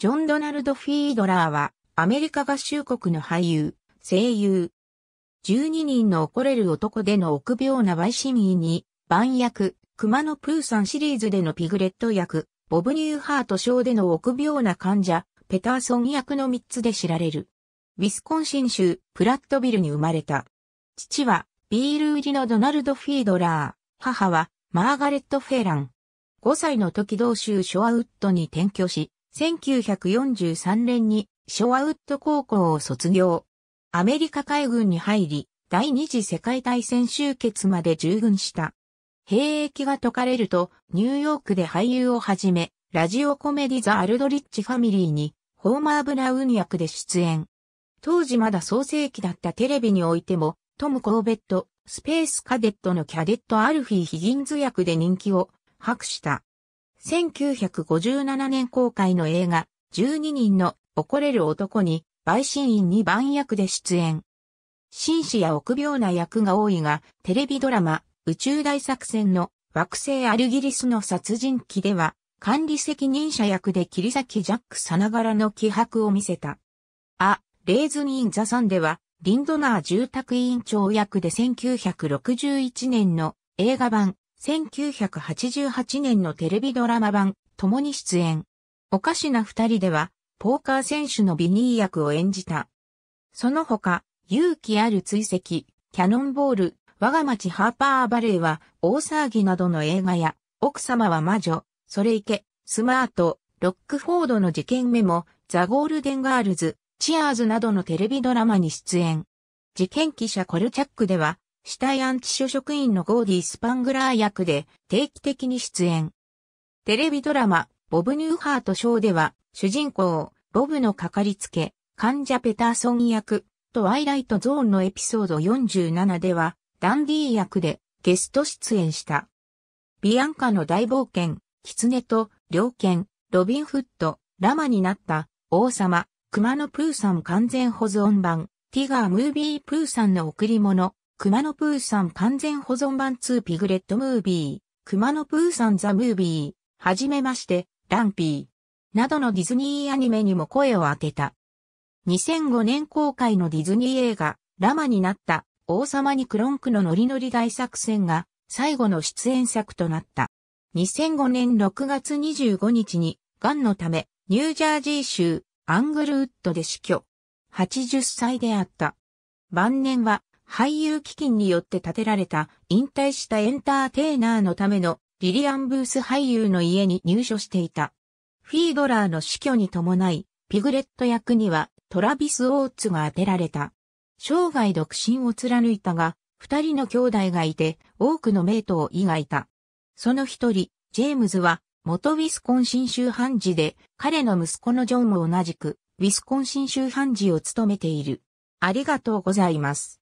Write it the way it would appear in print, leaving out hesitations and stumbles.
ジョン・ドナルド・フィードラーは、アメリカ合衆国の俳優、声優。12人の怒れる男での臆病な陪審員に、番役、熊のプーさんシリーズでのピグレット役、ボブ・ニューハート賞での臆病な患者、ペターソン役の3つで知られる。ウィスコンシン州、プラットビルに生まれた。父は、ビール売りのドナルド・フィードラー。母は、マーガレット・フェラン。5歳の時同州ショアウッドに転居し、1943年にショアウッド高校を卒業。アメリカ海軍に入り、第二次世界大戦終結まで従軍した。兵役が解かれると、ニューヨークで俳優をはじめ、ラジオコメディザ・アルドリッジ・ファミリーに、ホーマー・ブラウン役で出演。当時まだ創世期だったテレビにおいても、トム・コーベット、スペース・カデットのキャデット・アルフィー・ヒギンズ役で人気を博した。1957年公開の映画、12人の怒れる男に、陪審員に番役で出演。紳士や臆病な役が多いが、テレビドラマ、宇宙大作戦の惑星アルギリスの殺人鬼では、管理責任者役で切り裂きジャックさながらの気迫を見せた。ア・レイズ・イン・ザ・サンでは、リンドナー住宅委員長役で1961年の映画版、1988年のテレビドラマ版、共に出演。おかしな二人では、ポーカー選手のビニー役を演じた。その他、勇気ある追跡、キャノンボール、我が町ハーパーバレーは、大騒ぎなどの映画や、奥様は魔女、それいけ、スマート、ロックフォードの事件メモ、ザ・ゴールデンガールズ、チアーズなどのテレビドラマに出演。事件記者コルチャックでは、死体安置所職員のゴーディ・スパングラー役で定期的に出演。テレビドラマ、ボブ・ニューハート賞では、主人公、ボブのかかりつけ、患者ペターソン役、トワイライトゾーンのエピソード47では、ダンディ役でゲスト出演した。ビアンカの大冒険、キツネと、猟犬、ロビンフッド、ラマになった、王様、熊のプーさん完全保存版、ティガームービープーさんの贈り物、熊のプーさん完全保存版2ピグレットムービー、熊のプーさんザムービー、はじめまして、ランピー、などのディズニーアニメにも声を当てた。2005年公開のディズニー映画、ラマになった、王様にクロンクのノリノリ大作戦が、最後の出演作となった。2005年6月25日に、癌のため、ニュージャージー州、アングルウッドで死去。80歳であった。晩年は、俳優基金によって建てられた引退したエンターテイナーのためのリリアン・ブース俳優の家に入所していた。フィードラーの死去に伴い、ピグレット役にはトラビス・オーツが当てられた。生涯独身を貫いたが、二人の兄弟がいて多くの名刀医がいた。その一人、ジェームズは元ウィスコンシン州判事で、彼の息子のジョンも同じくウィスコンシン州判事を務めている。ありがとうございます。